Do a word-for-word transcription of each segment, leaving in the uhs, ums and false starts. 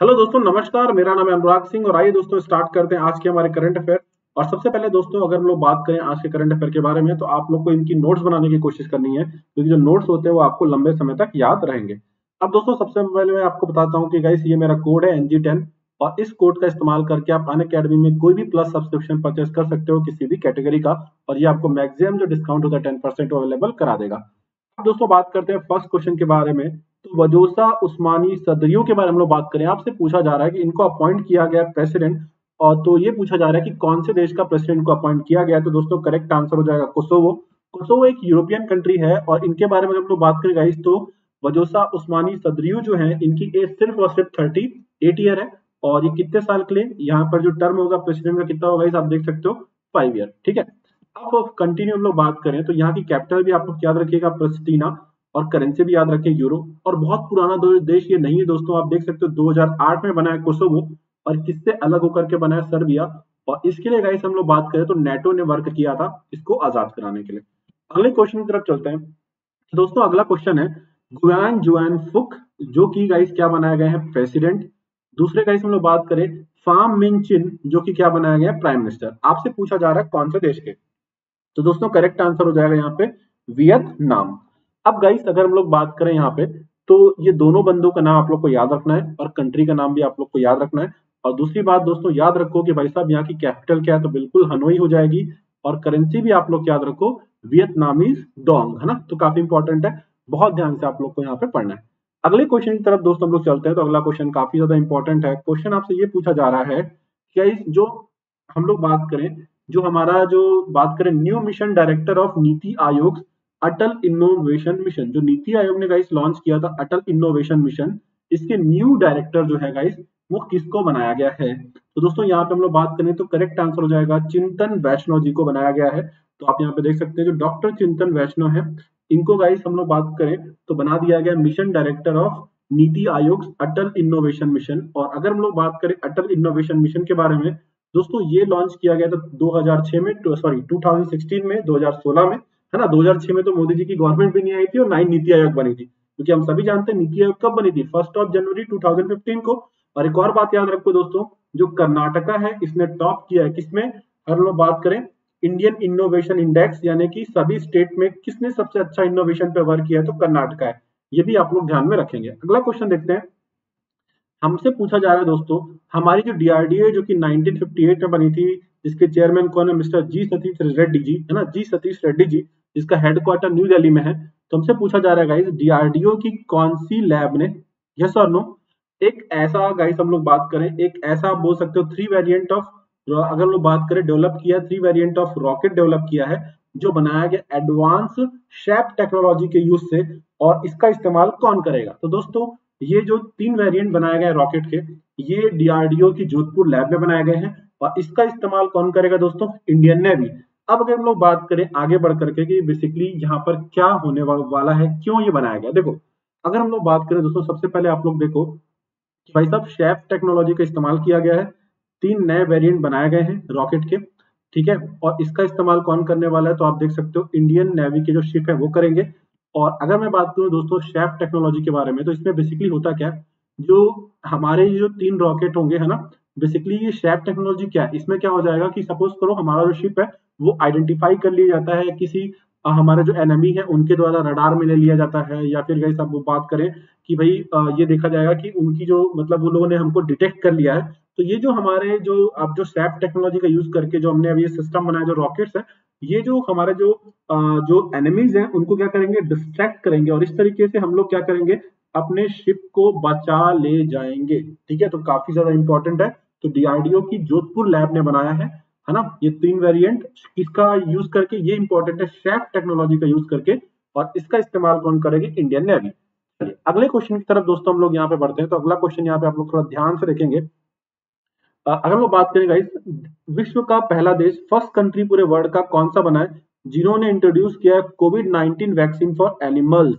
Hello दोस्तों नमस्कार, मेरा नाम है अनुराग सिंह और आइए दोस्तों स्टार्ट करते हैं आज के हमारे करंट अफेयर। और सबसे पहले दोस्तों अगर हम लोग बात करें आज के करंट अफेयर के बारे में तो आप लोग को इनकी नोट्स बनाने की कोशिश करनी है, क्योंकि जो नोट्स होते हैं वो आपको लंबे समय तक याद रहेंगे। अब दोस्तों सबसे पहले मैं आपको बताता हूँ कि गाइस ये मेरा कोड है एन जी टेन, और इस कोड का इस्तेमाल करके आप अन अकेडमी में कोई भी प्लस सब्सक्रिप्शन परचेस कर सकते हो किसी भी कैटेगरी का, और ये आपको मैक्सिमम जो डिस्काउंट होता है टेन परसेंट अवेलेबल करा देगा। अब दोस्तों बात करते हैं फर्स्ट क्वेश्चन के बारे में, तो वजोसा उस्मानी सदरियो के बारे में हम लोग बात करें। आपसे पूछा जा रहा है कि इनको अपॉइंट किया गया प्रेसिडेंट, और तो ये पूछा जा रहा है कि कौन से देश का प्रेसिडेंट को अपॉइंट किया गया है, तो दोस्तों करेक्ट आंसर हो जाएगा कोसोवो। कोसोवो एक यूरोपियन कंट्री है और इनके बारे में हम लोग बात करें गाइस तो वजोसा उस्मानी सदरियो जो है इनकी एज सिर्फ और सिर्फ थर्टी एट ईयर है, और ये कितने साल के लिए, यहाँ पर जो टर्म होगा प्रेसिडेंट का कितना होगा आप देख सकते हो, फाइव ईयर। ठीक है, अब कंटिन्यू हम लोग बात करें तो यहाँ की कैपिटल भी आप लोग याद रखिएगा प्रिस्टिना, और करेंसी भी याद रखें यूरो, और बहुत पुराना देश ये नहीं है दोस्तों, आप देख सकते हो दो हज़ार आठ में बना है कोसोवो, और किससे अलग होकर के बना है सर्बिया। और इसके लिए गाइस हम लोग बात करें तो नेटो ने वर्क किया था इसको आजाद कराने के लिए। अगले क्वेश्चन की तरफ चलते हैं दोस्तों। अगला क्वेश्चन है गुआन जुआन फुक, जो कि गाइस क्या बनाया गया है प्रेसिडेंट। दूसरे गाइस हम लोग बात करें फॉमिन जो कि क्या बनाया गया है प्राइम मिनिस्टर। आपसे पूछा जा रहा है कौन से देश के, तो दोस्तों करेक्ट आंसर हो जाएगा यहाँ पे वियतनाम। अब गाइस अगर हम लोग बात करें यहाँ पे तो ये दोनों बंदों का नाम आप लोग को याद रखना है और कंट्री का नाम भी आप लोग को याद रखना है। और दूसरी बात दोस्तों याद रखो कि भाई साहब यहाँ की कैपिटल क्या है, तो बिल्कुल हनोई हो जाएगी, और करेंसी भी आप लोग याद रखो वियतनामीज डोंग, है ना, तो काफी इंपॉर्टेंट है, बहुत ध्यान से आप लोग को यहाँ पे पढ़ना है। अगले क्वेश्चन की तरफ दोस्तों हम लोग चलते हैं, तो अगला क्वेश्चन काफी ज्यादा इंपॉर्टेंट है। क्वेश्चन आपसे ये पूछा जा रहा है गाइस, जो हम लोग बात करें जो हमारा जो बात करें new mission director of NITI Aayog Atal innovation mission, जो नीति आयोग ने गाइस लॉन्च किया था अटल इनोवेशन मिशन, इसके न्यू डायरेक्टर जो है गाइस वो किसको बनाया गया है, तो दोस्तों यहाँ पे हम लोग बात करें तो करेक्ट आंसर हो जाएगा चिंतन वैष्णव जी को बनाया गया है। तो आप यहाँ पे देख सकते हैं जो डॉक्टर चिंतन वैष्णव है इनको गाइस हम लोग बात करें तो बना दिया गया mission director of NITI Aayog Atal innovation mission. और अगर हम लोग बात करें अटल इनोवेशन मिशन के बारे में दोस्तों, ये लॉन्च किया गया था दो हज़ार छह में, सॉरी दो हज़ार सोलह में, दो हज़ार सोलह में, है ना, दो हज़ार छह में तो मोदी जी की गवर्नमेंट भी नहीं आई थी और ना ही नीति आयोग बनी थी, क्योंकि हम सभी जानते हैं नीति आयोग कब बनी थी, फर्स्ट ऑफ जनवरी दो हज़ार पंद्रह को। और एक और बात याद रखो दोस्तों, जो कर्नाटका है इसने टॉप किया है किसमें, अगर हम लोग बात करें इंडियन इनोवेशन इंडेक्स, यानी कि सभी स्टेट में किसने सबसे अच्छा इनोवेशन पे वर्क किया है, तो कर्नाटका है, ये भी आप लोग ध्यान में रखेंगे। अगला क्वेश्चन देखते हैं, हमसे पूछा जा रहा है दोस्तों हमारी जो डीआरडीओ जो कि नाइनटीन फिफ्टी एट में बनी थी, जिसके चेयरमैन कौन है, मिस्टर जी सतीश रेड्डी जी, है ना, जी सतीश रेड्डी जी, जिसका हेडक्वार्टर न्यू दिल्ली में है। तो हमसे पूछा जा रहा है गाइस डीआरडीओ की कौन सी लैब ने, यस और नो, एक ऐसा गाइस हम लोग बात करें एक ऐसा आप बोल सकते हो थ्री वेरिएंट ऑफ, अगर हम लोग बात करें डेवलप किया three variant of rocket develop किया है, जो बनाया गया एडवांस शेप टेक्नोलॉजी के यूज से, और इसका इस्तेमाल कौन करेगा, तो दोस्तों ये जो तीन वेरिएंट बनाए गए रॉकेट के ये डीआरडीओ की जोधपुर लैब में बनाए गए हैं, और इसका इस्तेमाल कौन करेगा दोस्तों, इंडियन नेवी। अब अगर हम लोग बात करें आगे बढ़ करके कि बेसिकली यहाँ पर क्या होने वाला है, क्यों ये बनाया गया, देखो अगर हम लोग बात करें दोस्तों सबसे पहले आप लोग देखो कि भाई साहब शेफ टेक्नोलॉजी का इस्तेमाल किया गया है, तीन नए वेरिएंट बनाए गए हैं रॉकेट के, ठीक है, और इसका इस्तेमाल कौन करने वाला है, तो आप देख सकते हो इंडियन नेवी के जो शिप है वो करेंगे। और अगर मैं बात करूँ दोस्तों शेफ टेक्नोलॉजी के बारे में तो इसमें बेसिकली होता क्या है, जो हमारे जो तीन रॉकेट होंगे, है ना, बेसिकली ये शेप टेक्नोलॉजी क्या है, इसमें क्या हो जाएगा कि सपोज करो हमारा जो शिप है वो आइडेंटिफाई कर लिया जाता है किसी हमारे जो एनिमी है उनके द्वारा रडार में ले लिया जाता है, या फिर गाइस आप बात करें कि भाई ये देखा जाएगा कि उनकी जो मतलब वो लोगों ने हमको डिटेक्ट कर लिया है, तो ये जो हमारे जो आप जो सैप टेक्नोलॉजी का यूज करके जो हमने अभी ये सिस्टम बनाया जो रॉकेट्स है, ये जो हमारे जो जो एनिमीज हैं उनको क्या करेंगे, डिस्ट्रैक्ट करेंगे, और इस तरीके से हम लोग क्या करेंगे अपने शिप को बचा ले जाएंगे। ठीक है, तो काफी ज्यादा इंपॉर्टेंट है, तो डीआरडीओ की जोधपुर लैब ने बनाया है, है ना, ये तीन वेरिएंट इसका यूज करके, ये इंपॉर्टेंट है शेफ टेक्नोलॉजी का यूज करके, और इसका इस्तेमाल कौन करेगी, इंडियन नेवी। चलिए अगले क्वेश्चन की तरफ दोस्तों हम लोग यहाँ पे बढ़ते हैं, तो अगला क्वेश्चन यहाँ पे आप लोग थोड़ा ध्यान से देखेंगे। अगर हम लोग बात करें गाइस विश्व का पहला देश, फर्स्ट कंट्री पूरे वर्ल्ड का कौन सा बना है जिन्होंने इंट्रोड्यूस किया COVID nineteen vaccine for animals.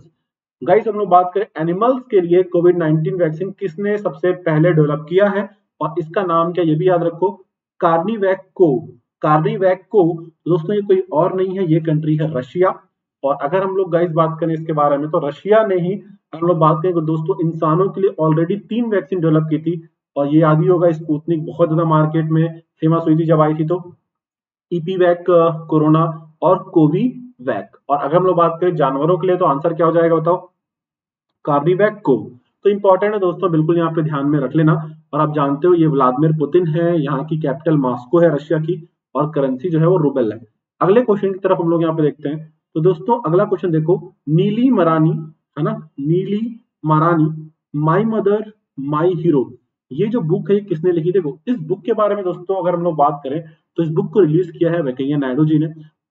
Guys हम लोग बात करें एनिमल्स के लिए कोविड नाइनटीन वैक्सीन किसने सबसे पहले डेवलप किया है, और इसका नाम क्या ये भी याद रखो, कार्निवैक को कार्निवैक को दोस्तों ये कोई और नहीं है, ये कंट्री है रशिया, और अगर हम लोग गाइस बात करें इसके बारे में तो रशिया ने ही हम लोग बात करें दोस्तों इंसानों के लिए ऑलरेडी तीन वैक्सीन डेवलप की थी और ये याद ही होगा स्पुतनिक बहुत ज्यादा मार्केट में फेमस हुई थी जब आई थी तो ईपीवैक कोरोना और कोविवैक। और अगर हम लोग बात करें जानवरों के लिए तो आंसर क्या हो जाएगा बताओ कार्निवैक को। तो इंपॉर्टेंट है दोस्तों बिल्कुल यहाँ पे ध्यान में रख लेना। और आप जानते हो ये व्लादिमीर पुतिन है, यहाँ की कैपिटल मॉस्को है रशिया की और करेंसी जो है वो रूबल है। अगले क्वेश्चन की तरफ हम लोग यहाँ पे देखते हैं तो दोस्तों अगला क्वेश्चन देखो नीली मा रानी है ना नीली मा रानी माई मदर माई हीरो ये जो बुक है किसने लिखी। देखो इस बुक के बारे में दोस्तों अगर हम लोग बात करें तो इस बुक को रिलीज किया है वेंकैया नायडू जी ने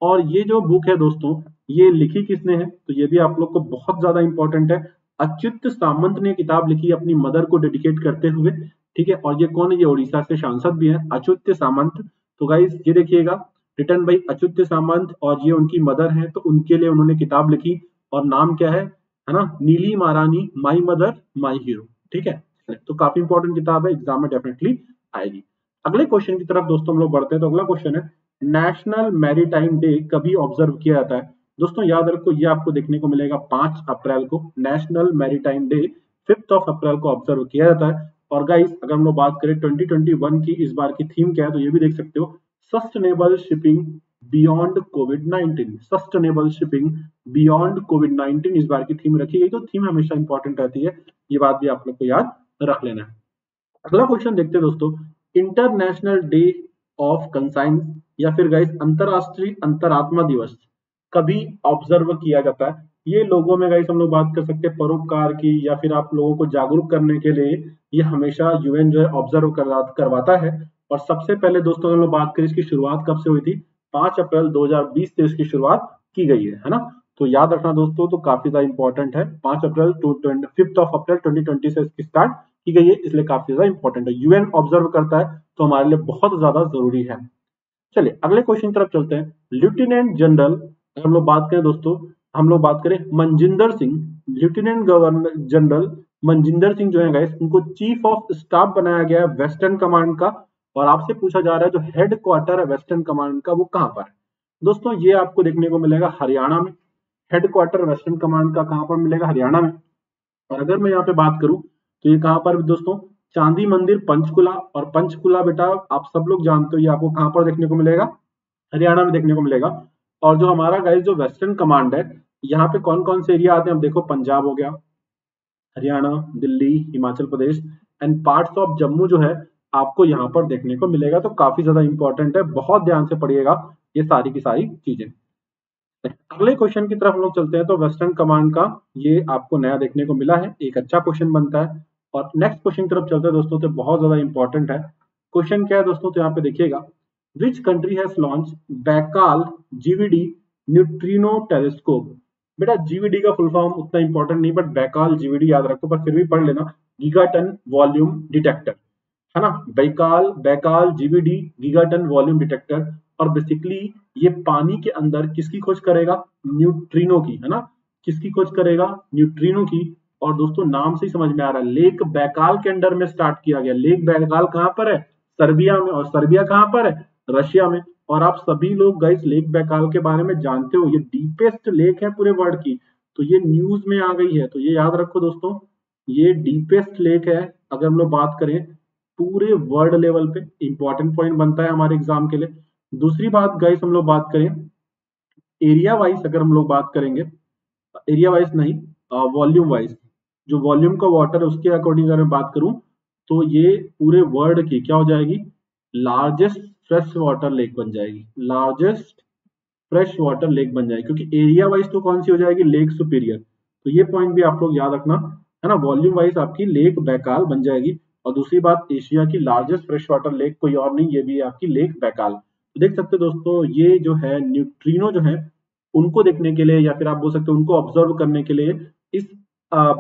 और ये जो बुक है दोस्तों ये लिखी किसने है तो ये भी आप लोग को बहुत ज्यादा इंपॉर्टेंट है। अच्युत सामंत ने किताब लिखी अपनी मदर को डेडिकेट करते हुए, ठीक है। और ये कौन है, ये उड़ीसा से सांसद भी हैं अच्युत सामंत। तो गाइस ये देखिएगा रिटन बाई अच्युत सामंत और ये उनकी मदर हैं तो उनके लिए उन्होंने किताब लिखी और नाम क्या है है ना नीली मा रानी माई मदर माई हीरो, ठीक है। तो काफी इंपॉर्टेंट किताब है, एग्जाम में डेफिनेटली आएगी। अगले क्वेश्चन की तरफ दोस्तों हम लोग बढ़ते हैं तो अगला क्वेश्चन है नेशनल मैरीटाइम डे कभी ऑब्जर्व किया जाता है। दोस्तों याद रखो ये आपको देखने को मिलेगा पांच अप्रैल को। National maritime day fifth of April को ऑब्जर्व किया जाता है। और गाइस अगर हम लोग बात करें ट्वेंटी ट्वेंटी वन की इस बार की थीम क्या है तो ये भी देख सकते हो sustainable shipping beyond COVID nineteen. Sustainable shipping beyond COVID nineteen इस बार की थीम रखी गई। तो थीम हमेशा इंपॉर्टेंट रहती है, ये बात भी आप लोग को याद रख लेना है। अगला क्वेश्चन देखते हैं दोस्तों इंटरनेशनल डे ऑफ कंसाइंस या फिर गाइस अंतरराष्ट्रीय अंतरात्मा दिवस कभी ऑब्जर्व किया जाता है। ये लोगों में गाइस हम लोग बात कर सकते हैं परोपकार की या फिर आप लोगों को जागरूक करने के लिए ये हमेशा यूएन जो है ऑब्जर्व करवाता है। और सबसे पहले दोस्तों हम लोग बात करें इसकी शुरुआत कब से हुई थी, पांच अप्रैल दो हज़ार बीस से इसकी शुरुआत की गई है है ना। तो याद रखना दोस्तों, तो काफी ज्यादा इंपॉर्टेंट है। पांच अप्रैल to twenty fifth of April twenty twenty से इसकी स्टार्ट की गई है, इसलिए काफी ज्यादा इंपॉर्टेंट है। यूएन ऑब्जर्व करता है तो हमारे लिए बहुत ज्यादा जरूरी है। चलिए अगले क्वेश्चन की तरफ चलते हैं। लेफ्टिनेंट जनरल अगर हम लोग बात करें दोस्तों हम लोग बात करें Manjinder Singh, lieutenant governor general Manjinder Singh जो है गाइस उनको चीफ ऑफ स्टाफ बनाया गया है वेस्टर्न कमांड का। और आपसे पूछा जा रहा है जो हेड क्वार्टर है वेस्टर्न कमांड का वो कहां पर है। दोस्तों ये आपको देखने को मिलेगा हरियाणा में। हेड क्वार्टर वेस्टर्न कमांड का कहां पर मिलेगा, हरियाणा में। और अगर मैं यहाँ पे बात करूं तो ये कहां पर दोस्तों, चांदी मंदिर पंचकुला। और पंचकुला बेटा आप सब लोग जानते हो ये आपको कहां पर देखने को मिलेगा, हरियाणा में देखने को मिलेगा। और जो हमारा गाइस जो वेस्टर्न कमांड है यहाँ पे कौन कौन से एरिया आते हैं, अब देखो पंजाब हो गया, Haryana, Delhi, Himachal Pradesh and parts of Jammu जो है आपको यहाँ पर देखने को मिलेगा। तो काफी ज्यादा इंपॉर्टेंट है, बहुत ध्यान से पढ़िएगा ये सारी की सारी चीजें। अगले क्वेश्चन की तरफ हम लोग चलते हैं तो वेस्टर्न कमांड का ये आपको नया देखने को मिला है, एक अच्छा क्वेश्चन बनता है। और नेक्स्ट क्वेश्चन की तरफ चलते हैं दोस्तों, तो बहुत ज्यादा इंपॉर्टेंट है। क्वेश्चन क्या है दोस्तों, तो यहाँ पे देखिएगा Which country has launched Baikal GVD neutrino telescope. बेटा जीवीडी का फुल फॉर्म उतना इंपॉर्टेंट नहीं, बट बैकाल जीवीडी याद रखो, पर फिर भी पढ़ लेना, गीगा टन वॉल्यूम डिटेक्टर है ना। Baikal Baikal GVD giga ton volume detector. और बेसिकली ये पानी के अंदर किसकी खोज करेगा, न्यूट्रिनो की है ना, किसकी खोज करेगा, न्यूट्रिनो की। और दोस्तों नाम से ही समझ में आ रहा है लेक बैकाल के अंडर में स्टार्ट किया गया। लेक बैकाल कहाँ पर है, सर्बिया में। और सर्बिया कहाँ पर है, रशिया में। और आप सभी लोग गाइस लेक बैकाल के बारे में जानते हो, ये डीपेस्ट लेक है पूरे वर्ल्ड की। तो ये न्यूज में आ गई है, तो ये याद रखो दोस्तों ये डीपेस्ट लेक है अगर हम लोग बात करें पूरे वर्ल्ड लेवल पे। इंपॉर्टेंट पॉइंट बनता है हमारे एग्जाम के लिए। दूसरी बात गाइस हम लोग बात करें एरिया वाइज, अगर हम लोग बात करेंगे एरिया वाइज नहीं वॉल्यूम वाइज, जो वॉल्यूम का वाटर है उसके अकॉर्डिंग अगर मैं बात करूं तो ये पूरे वर्ल्ड की क्या हो जाएगी, लार्जेस्ट फ्रेश वाटर लेक बन जाएगी। लार्जेस्ट फ्रेश वाटर लेक बन जाएगी क्योंकि एरिया वाइज तो कौन सी हो जाएगी, लेक सुपीरियर। तो ये पॉइंट भी आप लोग याद रखना है ना, वॉल्यूम वाइज आपकी लेक बैकाल बन जाएगी। और दूसरी बात एशिया की लार्जेस्ट फ्रेश वाटर लेक कोई और नहीं, ये भी आपकी लेक बैकाल। तो देख सकते हो दोस्तों ये जो है न्यूट्रिनो जो है उनको देखने के लिए या फिर आप बोल सकते हो उनको ऑब्जर्व करने के लिए इस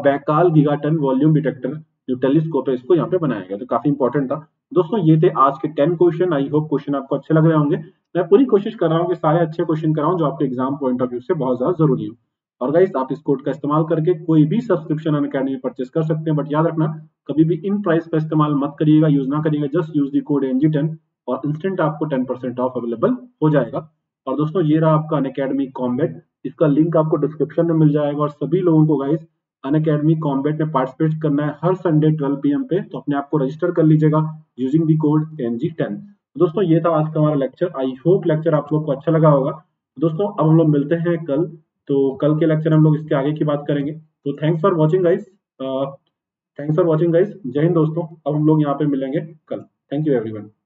Baikal giga ton volume detector जो टेलीस्कोप है इसको यहाँ पे बनाया गया। तो काफी इंपॉर्टेंट था दोस्तों। ये थे आज के ten question. I hope question आपको अच्छे लग रहे होंगे। मैं पूरी कोशिश कर रहा हूँ कि सारे अच्छे क्वेश्चन कराऊं जो आपके एग्जाम पॉइंट ऑफ व्यू से बहुत ज्यादा जरूरी हो। और गाइस आप इस कोड का इस्तेमाल करके कोई भी सब्सक्रिप्शन अन अकेडमी परचेस कर सकते हैं, बट याद रखना कभी भी इन प्राइस का इस्तेमाल मत करिएगा, यूज ना करिएगा। Just use the code NG ten और इंस्टेंट आपको टेन परसेंट ऑफ अवेलेबल हो जाएगा। और दोस्तों ये रहा आपका अन अकेडमी कॉम्बेट। इसका लिंक आपको डिस्क्रिप्शन में मिल जाएगा। और सभी लोगों को गाइस अन अकेडमी कॉम्बेट में पार्टिसिपेट करना है हर संडे ट्वेल्व पी एम पे, तो अपने आप को रजिस्टर कर लीजिएगा using the code N G ten. दोस्तों ये था आज का हमारा लेक्चर, आई होप लेक्चर आप लोग को अच्छा लगा होगा। दोस्तों अब हम लोग मिलते हैं कल, तो कल के लेक्चर हम लोग इसके आगे की बात करेंगे। तो thanks for watching guys, thanks for watching guys, जय हिंद दोस्तों। अब हम लोग यहाँ पे मिलेंगे कल, थैंक यू एवरीवन।